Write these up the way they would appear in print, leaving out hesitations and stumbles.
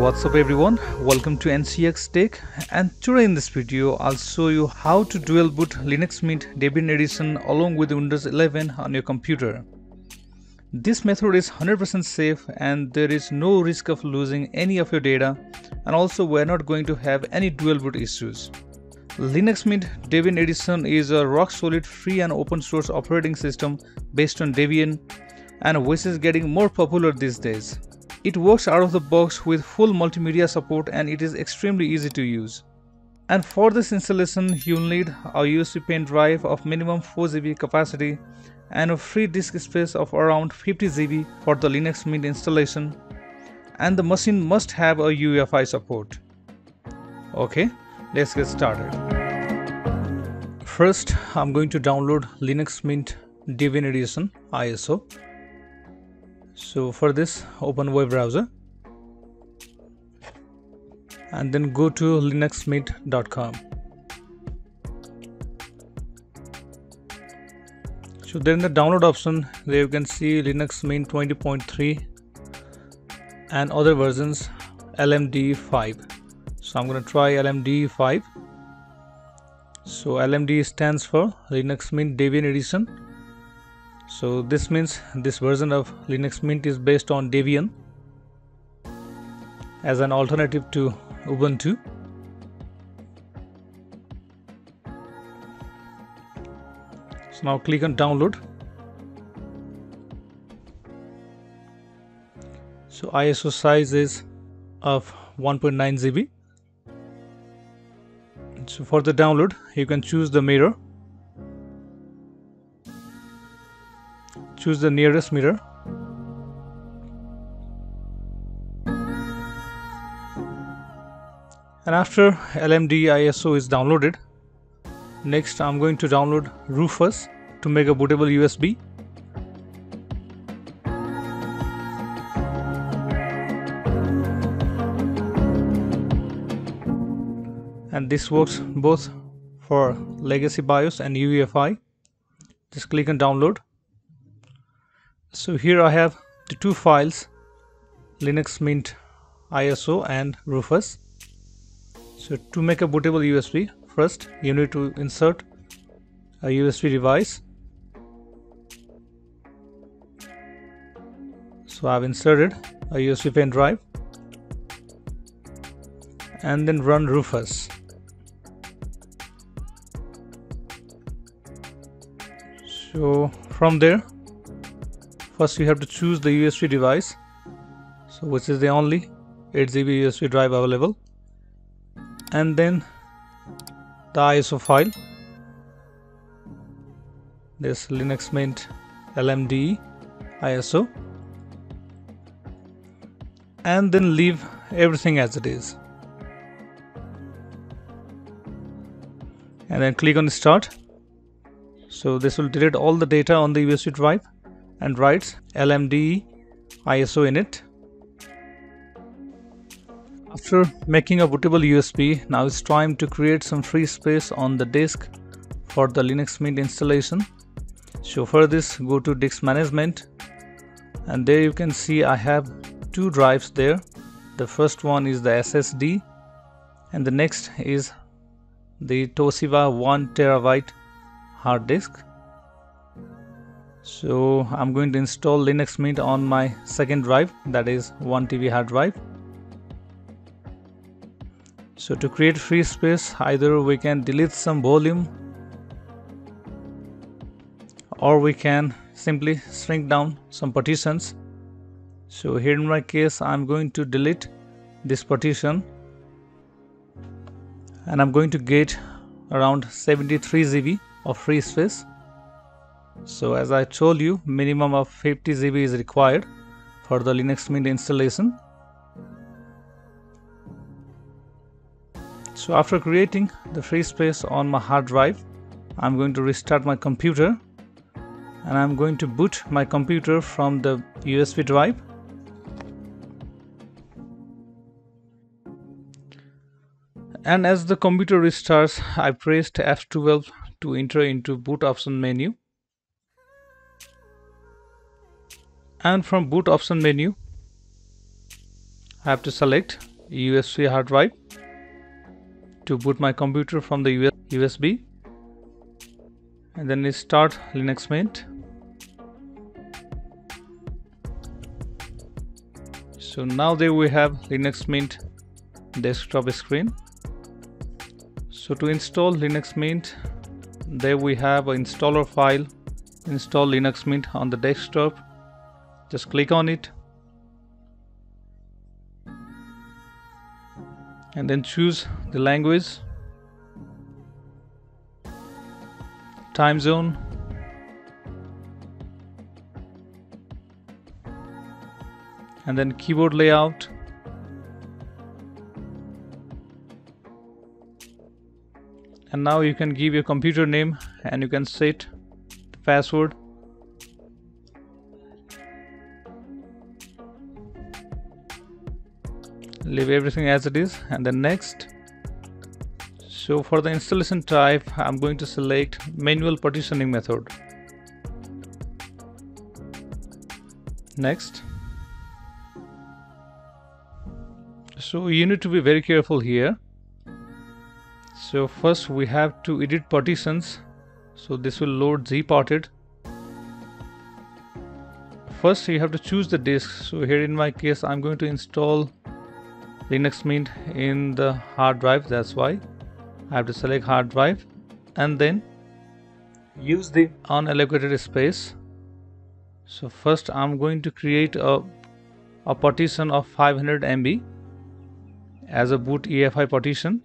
What's up everyone, welcome to NCX Tech, and today in this video I'll show you how to dual boot Linux Mint Debian Edition along with Windows 11 on your computer. This method is 100% safe and there is no risk of losing any of your data, and also we're not going to have any dual boot issues. Linux Mint Debian Edition is a rock solid free and open source operating system based on Debian, and which is getting more popular these days. It works out of the box with full multimedia support and it is extremely easy to use. And for this installation, you'll need a USB pen drive of minimum 4 GB capacity and a free disk space of around 50 GB for the Linux Mint installation, and the machine must have a UEFI support. Okay, let's get started. First, I'm going to download Linux Mint Debian Edition ISO. So for this, open web browser and then go to linuxmint.com. So then the download option, there you can see Linux Mint 20.3 and other versions LMD5. So I'm going to try LMD5. So LMD stands for Linux Mint Debian Edition. So this means this version of Linux Mint is based on Debian as an alternative to Ubuntu. So now click on download. So ISO size is of 1.9 GB. So for the download, you can choose the mirror. Choose the nearest mirror. And after LMD ISO is downloaded, next I'm going to download Rufus to make a bootable USB. And this works both for legacy BIOS and UEFI. Just click on download. So here I have the two files, Linux Mint ISO and Rufus. So to make a bootable USB, first you need to insert a USB device. So I've inserted a USB pen drive and then run Rufus. So from there, first you have to choose the USB device, so which is the only 8 GB USB drive available, and then the ISO file, this Linux Mint LMD ISO, and then leave everything as it is, and then click on start. So this will delete all the data on the USB drive and writes LMD ISO in it. After making a bootable USB, now it's time to create some free space on the disk for the Linux Mint installation. So for this, go to disk management, and there you can see I have two drives there. The first one is the SSD and the next is the Toshiba 1 TB hard disk. So I'm going to install Linux Mint on my second drive, that is 1 TB hard drive. So to create free space, either we can delete some volume or we can simply shrink down some partitions. So here in my case, I'm going to delete this partition and I'm going to get around 73 GB of free space. So as I told you, minimum of 50 GB is required for the Linux Mint installation. So after creating the free space on my hard drive, I'm going to restart my computer and I'm going to boot my computer from the USB drive. And as the computer restarts, I pressed F12 to enter into boot option menu. And from boot option menu, I have to select USB hard drive to boot my computer from the USB, and then start Linux Mint. So now there we have Linux Mint desktop screen. So to install Linux Mint, there we have an installer file, install Linux Mint on the desktop. Just click on it and then choose the language, time zone, and then keyboard layout, and now you can give your computer name and you can set the password. Leave everything as it is and then next. So for the installation type, I'm going to select manual partitioning method. Next. So you need to be very careful here. So first we have to edit partitions. So this will load GParted. First you have to choose the disk. So here in my case I'm going to install Linux Mint in the hard drive. That's why I have to select hard drive and then use the unallocated space. So first I'm going to create a partition of 500 MB. As a boot UEFI partition.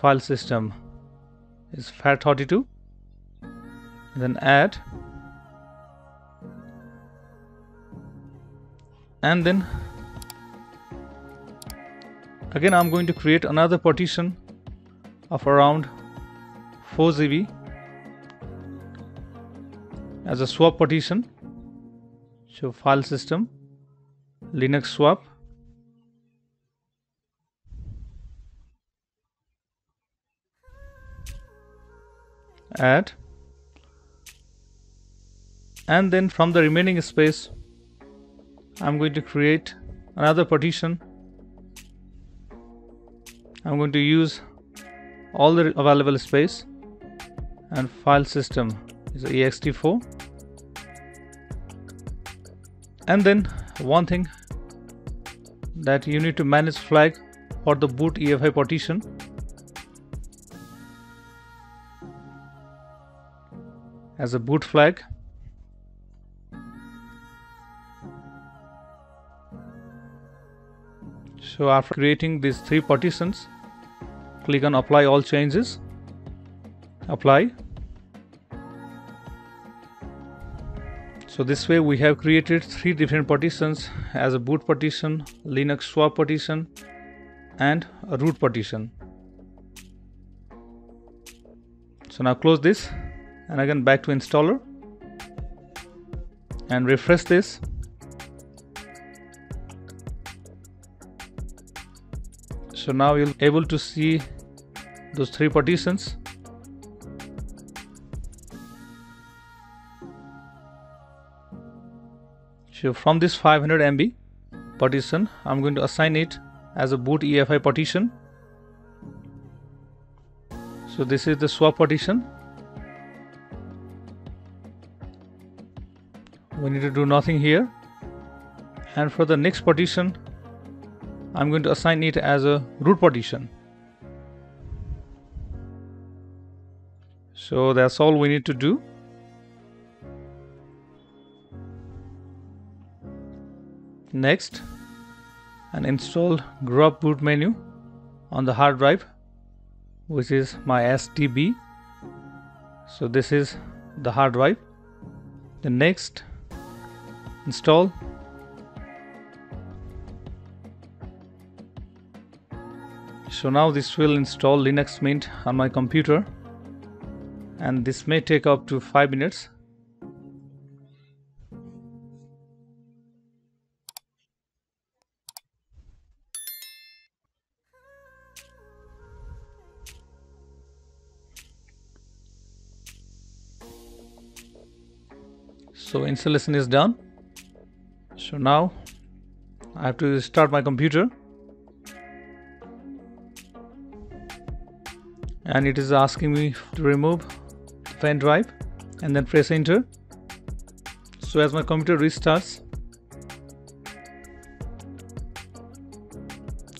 File system is FAT32, then add, and then again I'm going to create another partition of around 4 GB as a swap partition. So file system Linux swap, add, and then from the remaining space I'm going to create another partition. I'm going to use all the available space, and file system is ext4. And then one thing that you need to manage flag for the boot UEFI partition. As a boot flag, so after creating these three partitions, click on apply all changes, apply. So this way we have created three different partitions as a boot partition, Linux swap partition, and a root partition. So now close this. And again back to installer and refresh this. So now you'll be able to see those three partitions. So from this 500 MB partition, I'm going to assign it as a boot UEFI partition. So this is the swap partition. We need to do nothing here, and for the next partition I'm going to assign it as a root partition. So that's all we need to do. Next, and install GRUB boot menu on the hard drive, which is my SDB. So this is the hard drive. The next, install, so now this will install Linux Mint on my computer, and this may take up to 5 minutes. So installation is done. So now I have to start my computer, and it is asking me to remove the fan drive and then press enter. So as my computer restarts,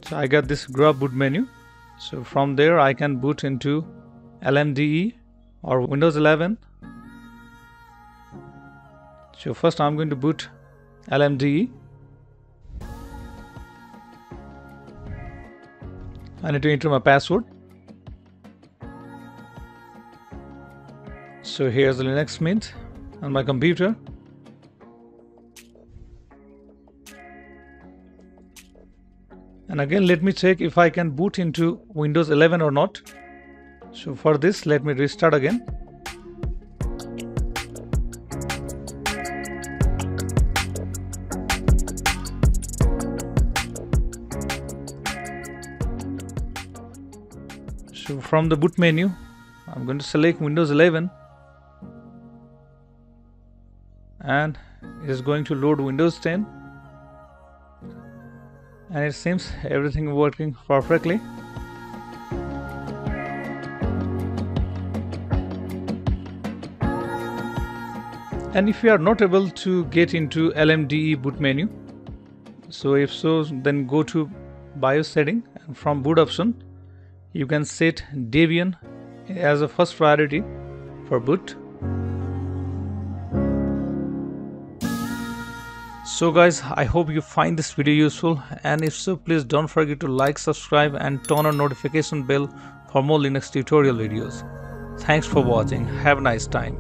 so I got this GRUB boot menu. So from there I can boot into LMDE or Windows 11. So first I'm going to boot LMDE. I need to enter my password. So here's the Linux Mint on my computer. And again, let me check if I can boot into Windows 11 or not. So for this, let me restart again. So from the boot menu, I'm going to select Windows 11. And it is going to load Windows 10. And it seems everything working perfectly. And if you are not able to get into LMDE boot menu, so if so, then go to BIOS setting, and from boot option you can set Debian as a first priority for boot. So guys, I hope you find this video useful, and if so, please don't forget to like, subscribe and turn on notification bell for more Linux tutorial videos. Thanks for watching. Have a nice time.